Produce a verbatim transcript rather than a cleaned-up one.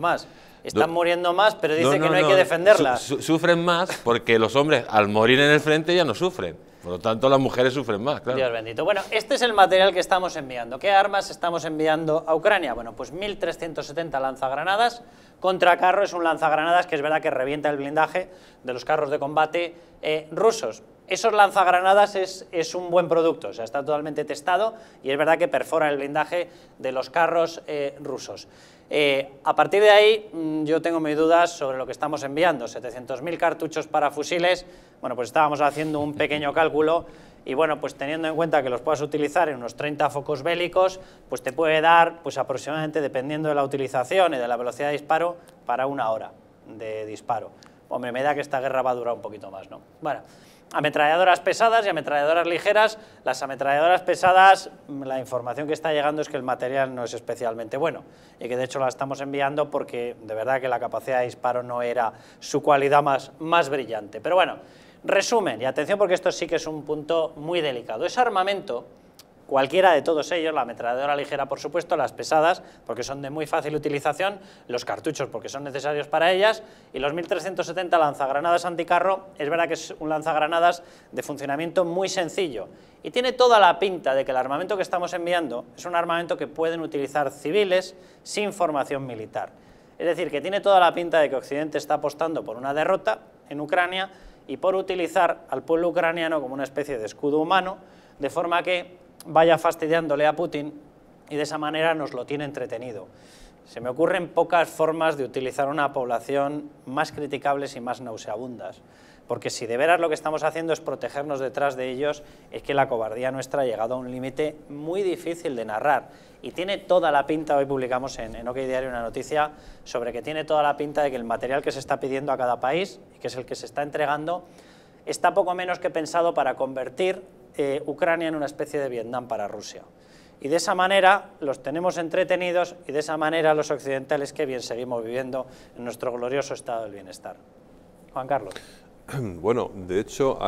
Más. Están muriendo más, pero dicen no, no, que no hay no, que defenderlas. Su, su, sufren más porque los hombres al morir en el frente ya no sufren. Por lo tanto las mujeres sufren más, claro. Dios bendito. Bueno, este es el material que estamos enviando. ¿Qué armas estamos enviando a Ucrania? Bueno, pues mil trescientos setenta lanzagranadas contra carros. Es un lanzagranadas que es verdad que revienta el blindaje de los carros de combate eh, rusos. Esos lanzagranadas es, es un buen producto, o sea, está totalmente testado y es verdad que perfora el blindaje de los carros eh, rusos. Eh, a partir de ahí yo tengo mis dudas sobre lo que estamos enviando, setecientos mil cartuchos para fusiles. Bueno, pues estábamos haciendo un pequeño cálculo y bueno, pues teniendo en cuenta que los puedas utilizar en unos treinta focos bélicos, pues te puede dar pues aproximadamente, dependiendo de la utilización y de la velocidad de disparo, para una hora de disparo. Hombre, me da que esta guerra va a durar un poquito más, ¿no? Bueno, ametralladoras pesadas y ametralladoras ligeras. Las ametralladoras pesadas, la información que está llegando es que el material no es especialmente bueno y que de hecho la estamos enviando porque de verdad que la capacidad de disparo no era su cualidad más, más brillante. Pero bueno, resumen, y atención porque esto sí que es un punto muy delicado. Ese armamento, cualquiera de todos ellos, la ametralladora ligera por supuesto, las pesadas porque son de muy fácil utilización, los cartuchos porque son necesarios para ellas y los mil trescientos setenta lanzagranadas anticarro, es verdad que es un lanzagranadas de funcionamiento muy sencillo y tiene toda la pinta de que el armamento que estamos enviando es un armamento que pueden utilizar civiles sin formación militar. Es decir, que tiene toda la pinta de que Occidente está apostando por una derrota en Ucrania y por utilizar al pueblo ucraniano como una especie de escudo humano, de forma que vaya fastidiándole a Putin y de esa manera nos lo tiene entretenido. Se me ocurren pocas formas de utilizar una población más criticables y más nauseabundas, porque si de veras lo que estamos haciendo es protegernos detrás de ellos, es que la cobardía nuestra ha llegado a un límite muy difícil de narrar y tiene toda la pinta, hoy publicamos en, en OK Diario una noticia sobre que tiene toda la pinta de que el material que se está pidiendo a cada país, que es el que se está entregando, está poco menos que pensado para convertir Eh, Ucrania en una especie de Vietnam para Rusia. Y de esa manera los tenemos entretenidos y de esa manera los occidentales que bien seguimos viviendo en nuestro glorioso estado del bienestar. Juan Carlos. Bueno, de hecho...